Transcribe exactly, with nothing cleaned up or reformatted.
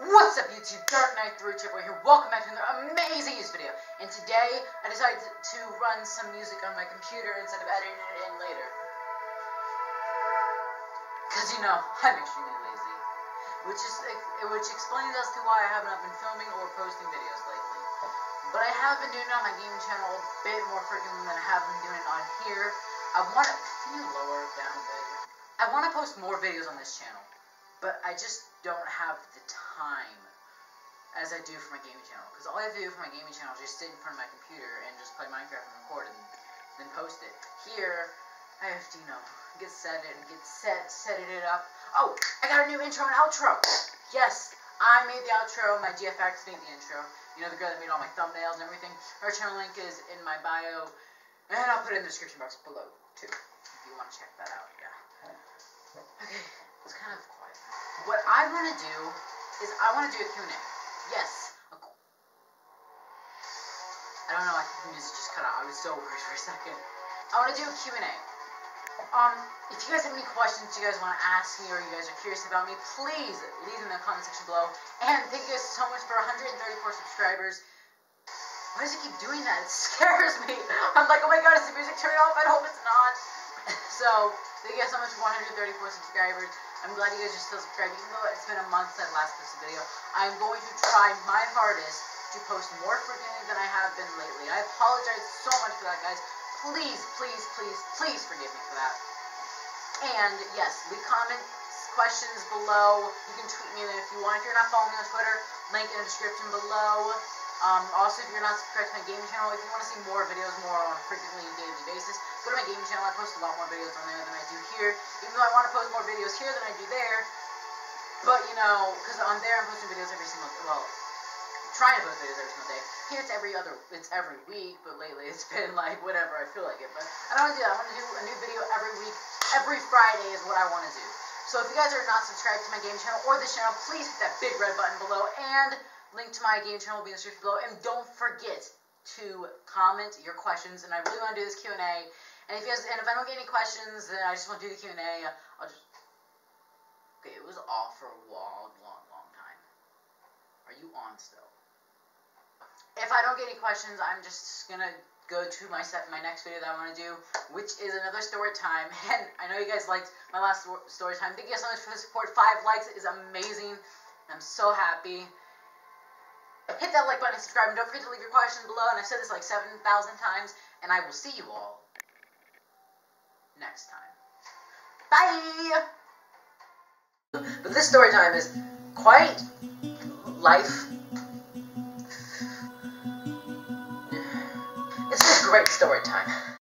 What's up YouTube, Dark Knight three Triple here, welcome back to another amazing news video. And today, I decided to run some music on my computer instead of editing it in later. Cause you know, I'm extremely lazy. Which is, which explains as to why I have not been filming or posting videos lately. But I have been doing it on my gaming channel a bit more frequently than I have been doing it on here. I want to, can you lower down a bit? I want to post more videos on this channel. But I just don't have the time as I do for my gaming channel. Because all I have to do for my gaming channel is just sit in front of my computer and just play Minecraft and record and then post it. Here, I have to, you know, get set and get set, set it up. Oh, I got a new intro and outro! Yes, I made the outro, my G F X made the intro. You know, the girl that made all my thumbnails and everything. Her channel link is in my bio, and I'll put it in the description box below, too, if you want to check that out, yeah. Okay, it's kind of quiet. What I want to do is I want to do a Q and A. Yes. A qu I don't know. I think the music just cut out. I was so worried for a second. I want to do a Q and A. Um, if you guys have any questions you guys want to ask me or you guys are curious about me, please leave them in the comment section below. And thank you guys so much for one hundred thirty-four subscribers. Why does it keep doing that? It scares me. I'm like, oh my god, is the music turning off? I hope it's not. So, thank you guys so much for one hundred thirty-four subscribers. I'm glad you guys are still subscribed, even though it's been a month since I last posted a video. I'm going to try my hardest to post more frequently than I have been lately. I apologize so much for that, guys. Please, please, please, please forgive me for that. And, yes, leave comments, questions below. You can tweet me if you want. If you're not following me on Twitter, link in the description below. Um, also, if you're not subscribed to my gaming channel, if you want to see more videos more on a frequently daily basis, go to my gaming channel. I post a lot more videos on there than I do here, even though I want to post more videos here than I do there. But, you know, because on there I'm posting videos every single day. Well, I'm trying to post videos every single day. Here it's every other, it's every week, but lately it's been like whatever, I feel like it. But I don't want to do that. I want to do a new video every week. Every Friday is what I want to do. So if you guys are not subscribed to my gaming channel or this channel, please hit that big red button below, and link to my game channel will be in the description below, and don't forget to comment your questions. And I really want to do this Q and A. And if you guys, and if I don't get any questions, then I just want to do the Q and A. I'll just. Okay, it was off for a long, long, long time. Are you on still? If I don't get any questions, I'm just gonna go to my set, my next video that I want to do, which is another story time. And I know you guys liked my last story time. Thank you guys so much for the support. Five likes is amazing. I'm so happy. Hit that like button and subscribe, and don't forget to leave your question below, and I've said this like seven thousand times, and I will see you all next time. Bye! But this story time is quite life. It's a great story time.